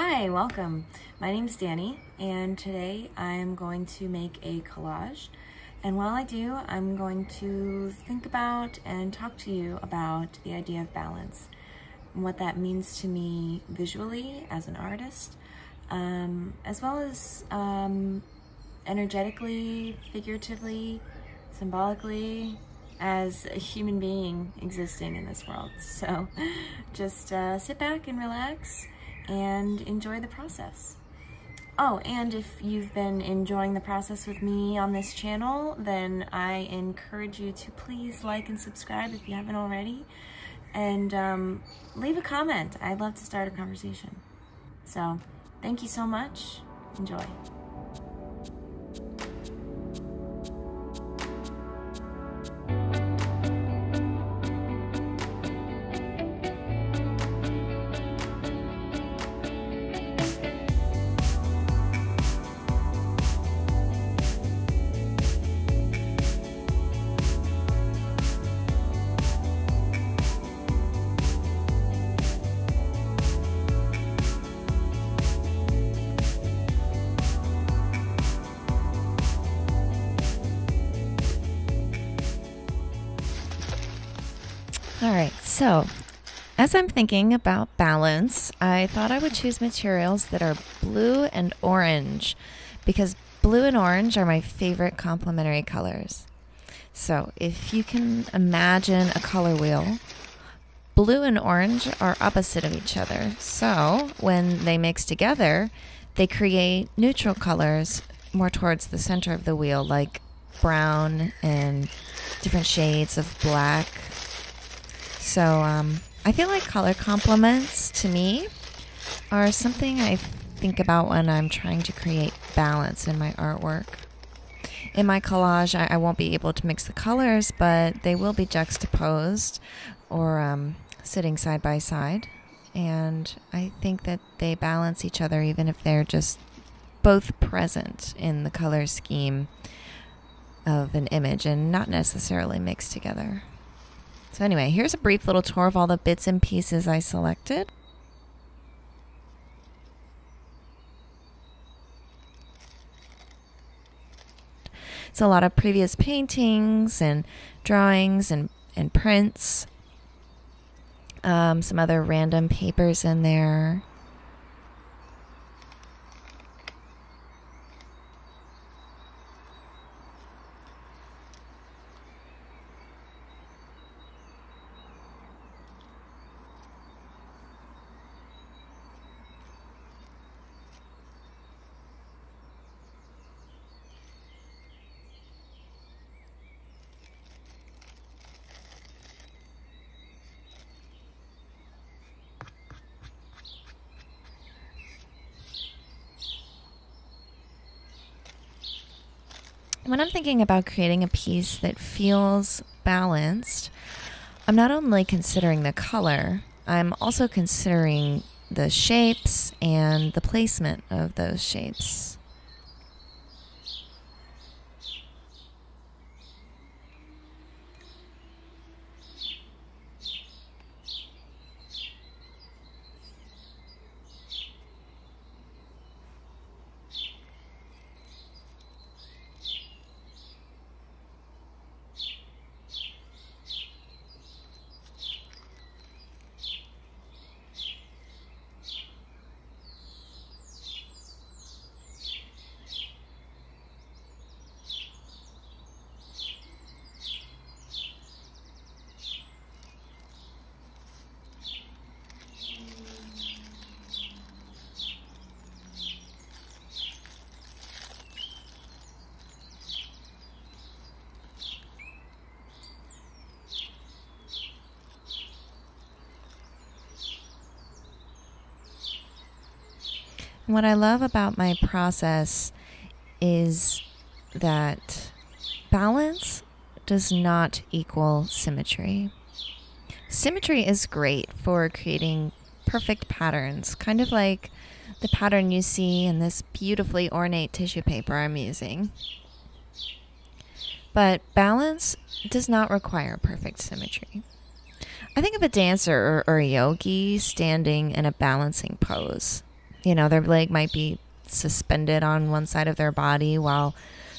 Hi, welcome. My name is Danny, and today I'm going to make a collage. And while I do, I'm going to think about and talk to you about the idea of balance and what that means to me visually as an artist, as well as energetically, figuratively, symbolically, as a human being existing in this world. So just sit back and relax and enjoy the process. Oh, and if you've been enjoying the process with me on this channel, then I encourage you to please like and subscribe if you haven't already, and leave a comment. I'd love to start a conversation. So thank you so much. Enjoy. All right, so as I'm thinking about balance, I thought I would choose materials that are blue and orange, because blue and orange are my favorite complementary colors. So if you can imagine a color wheel, blue and orange are opposite of each other. So when they mix together, they create neutral colors more towards the center of the wheel, like brown and different shades of black. So I feel like color complements, to me, are something I think about when I'm trying to create balance in my artwork. In my collage, I won't be able to mix the colors, but they will be juxtaposed or sitting side by side. And I think that they balance each other, even if they're just both present in the color scheme of an image and not necessarily mixed together. So anyway, here's a brief little tour of all the bits and pieces I selected. It's a lot of previous paintings and drawings and prints. Some other random papers in there. When I'm thinking about creating a piece that feels balanced, I'm not only considering the color, I'm also considering the shapes and the placement of those shapes. What I love about my process is that balance does not equal symmetry. Symmetry is great for creating perfect patterns, kind of like the pattern you see in this beautifully ornate tissue paper I'm using. But balance does not require perfect symmetry. I think of a dancer or a yogi standing in a balancing pose. you know, their leg might be suspended on one side of their body while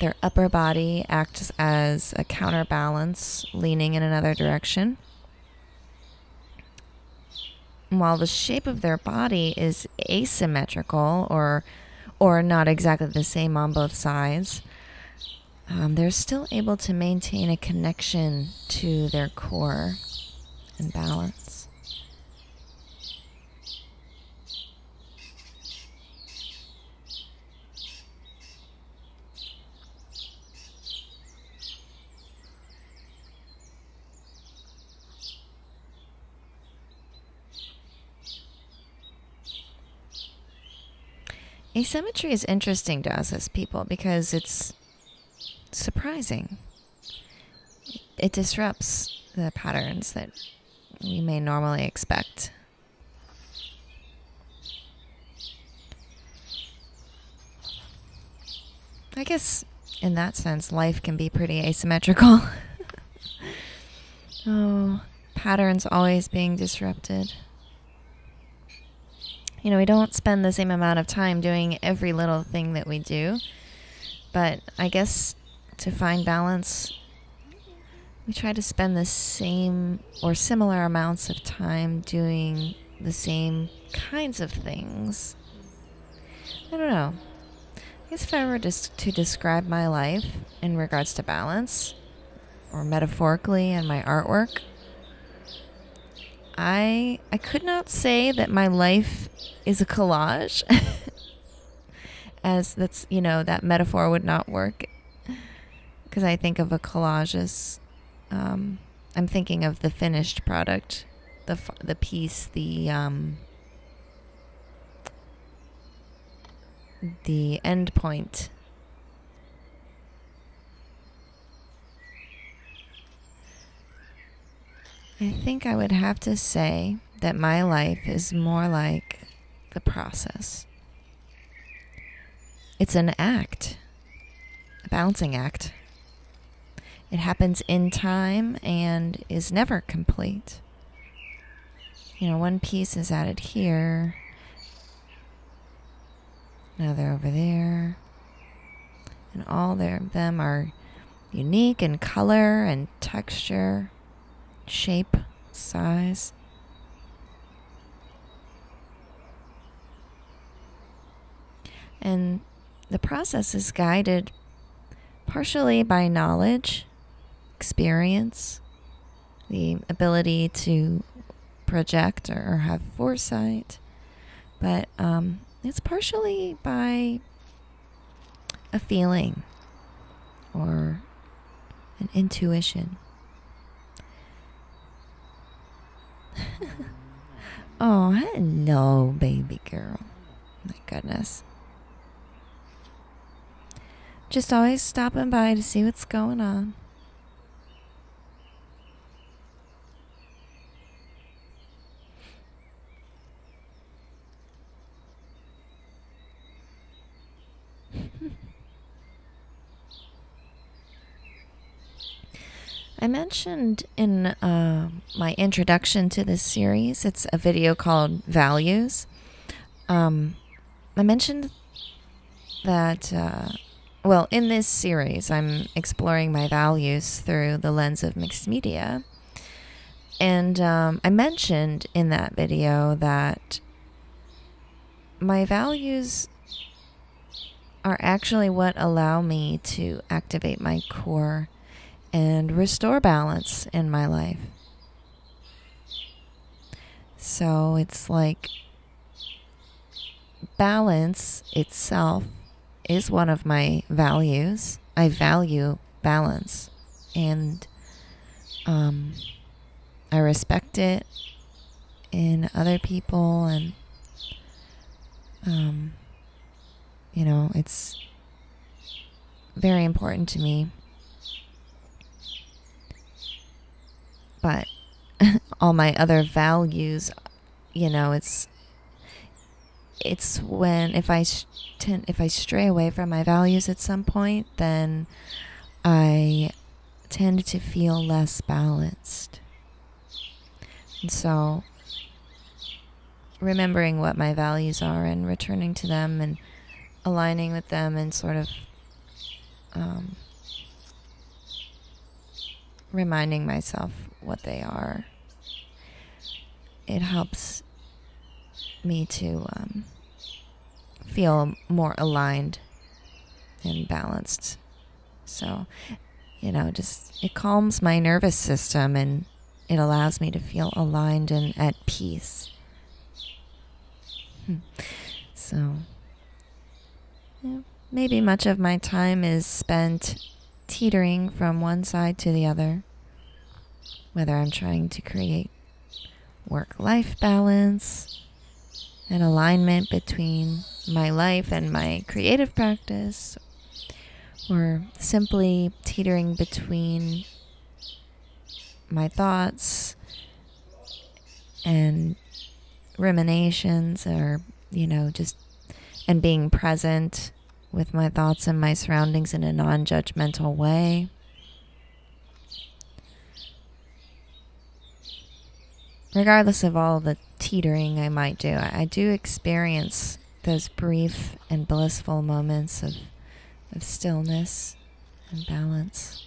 their upper body acts as a counterbalance, leaning in another direction. While the shape of their body is asymmetrical or not exactly the same on both sides, they're still able to maintain a connection to their core and balance. Asymmetry is interesting to us as people because it's surprising. It disrupts the patterns that we may normally expect. I guess in that sense, life can be pretty asymmetrical. Oh, patterns always being disrupted. You know, we don't spend the same amount of time doing every little thing that we do, but I guess to find balance, we try to spend the same or similar amounts of time doing the same kinds of things. I don't know. I guess if I were just to describe my life in regards to balance, or metaphorically in my artwork, I could not say that my life is a collage, as that's, you know, that metaphor would not work, because I think of a collage as I'm thinking of the finished product, the piece, the end point. I think I would have to say that my life is more like the process. It's an act, a balancing act. It happens in time and is never complete. You know, one piece is added here, another over there, and all of them are unique in color and texture, shape, size. And the process is guided partially by knowledge, experience, the ability to project or have foresight, but it's partially by a feeling or an intuition. Oh, hello, baby girl. My goodness. Just always stopping by to see what's going on. I mentioned in my introduction to this series, it's a video called Values. I mentioned that, well, in this series, I'm exploring my values through the lens of mixed media. And I mentioned in that video that my values are actually what allow me to activate my core and restore balance in my life. So it's like balance itself is one of my values. I value balance and I respect it in other people, and you know, it's very important to me. But all my other values, you know, it's when if I stray away from my values at some point, then I tend to feel less balanced. And so remembering what my values are and returning to them and aligning with them and sort of reminding myself what they are. It helps me to feel more aligned and balanced. So, you know, just it calms my nervous system and it allows me to feel aligned and at peace. So, yeah, maybe much of my time is spent teetering from one side to the other, whether I'm trying to create work-life balance and alignment between my life and my creative practice, or simply teetering between my thoughts and ruminations, or, you know, just and being present with my thoughts and my surroundings in a non-judgmental way. Regardless of all the teetering I might do, I do experience those brief and blissful moments of stillness and balance.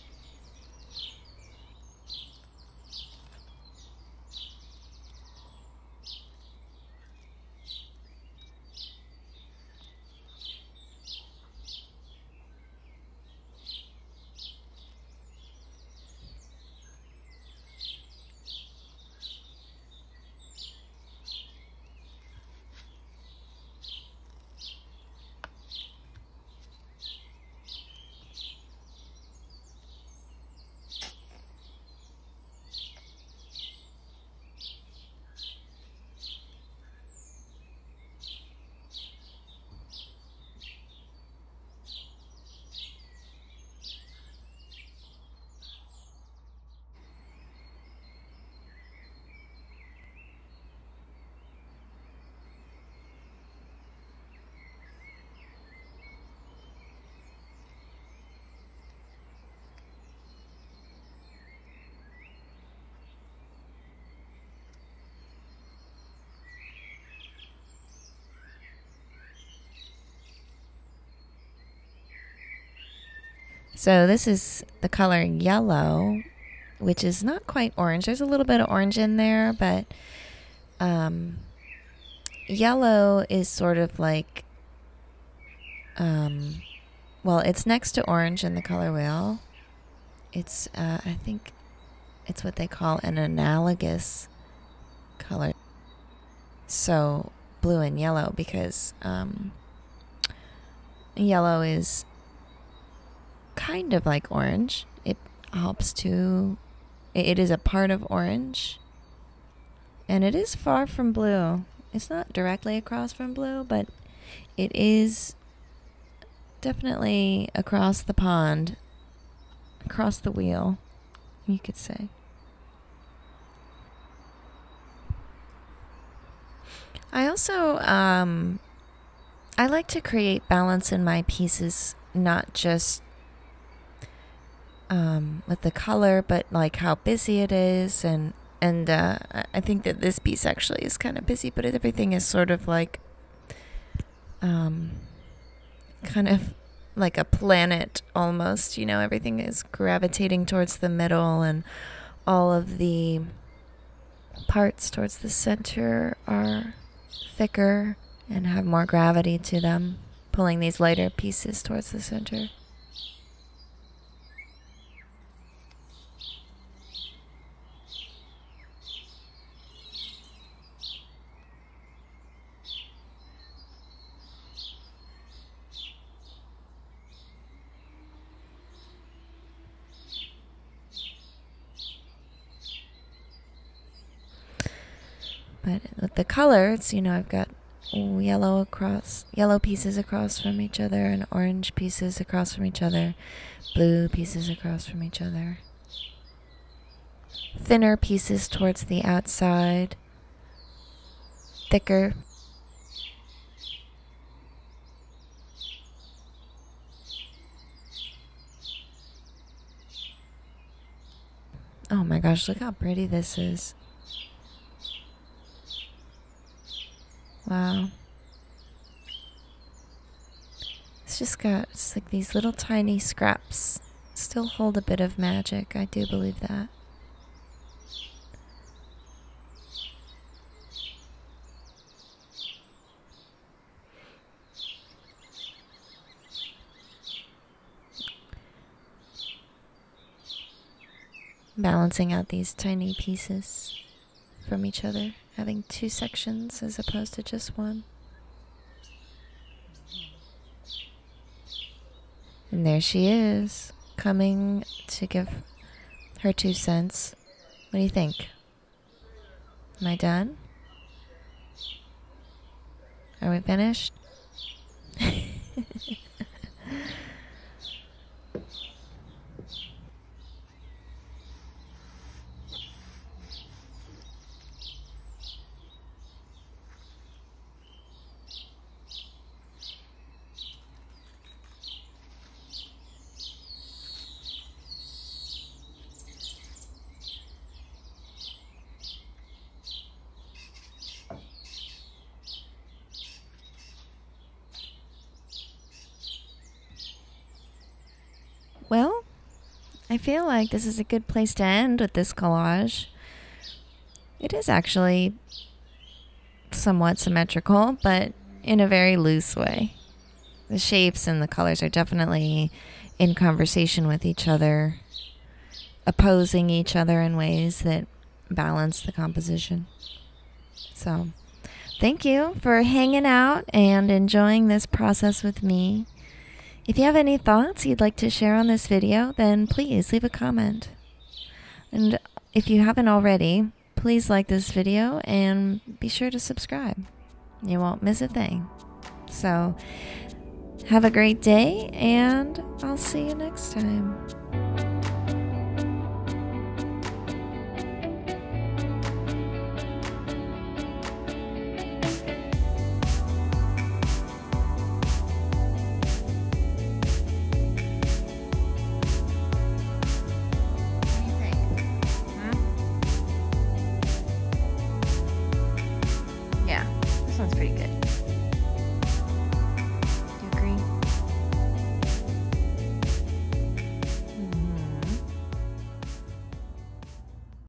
So this is the color yellow, which is not quite orange. There's a little bit of orange in there, but yellow is sort of like, well, it's next to orange in the color wheel. It's, I think it's what they call an analogous color. So blue and yellow, because yellow is kind of like orange. It helps to, it is a part of orange, and it is far from blue. It's not directly across from blue, but it is definitely across the pond, across the wheel, you could say. I also, I like to create balance in my pieces, not just with the color, but like how busy it is, and I think that this piece actually is kind of busy, but everything is sort of like kind of like a planet almost, you know. Everything is gravitating towards the middle, and all of the parts towards the center are thicker and have more gravity to them, pulling these lighter pieces towards the center. But with the colors, you know, I've got yellow pieces across from each other, and orange pieces across from each other, blue pieces across from each other, thinner pieces towards the outside, thicker. Oh my gosh, look how pretty this is. Wow. It's just got, it's like these little tiny scraps still hold a bit of magic. I do believe that. Balancing out these tiny pieces from each other, having two sections as opposed to just one. And there she is, coming to give her 2 cents. What do you think? Am I done? Are we finished? Well, I feel like this is a good place to end with this collage. It is actually somewhat symmetrical, but in a very loose way. The shapes and the colors are definitely in conversation with each other, opposing each other in ways that balance the composition. So, thank you for hanging out and enjoying this process with me. If you have any thoughts you'd like to share on this video, then please leave a comment. And if you haven't already, please like this video and be sure to subscribe. You won't miss a thing. So, have a great day, and I'll see you next time. Sounds pretty good.